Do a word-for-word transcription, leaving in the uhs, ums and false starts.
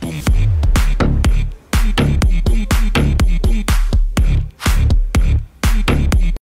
boom.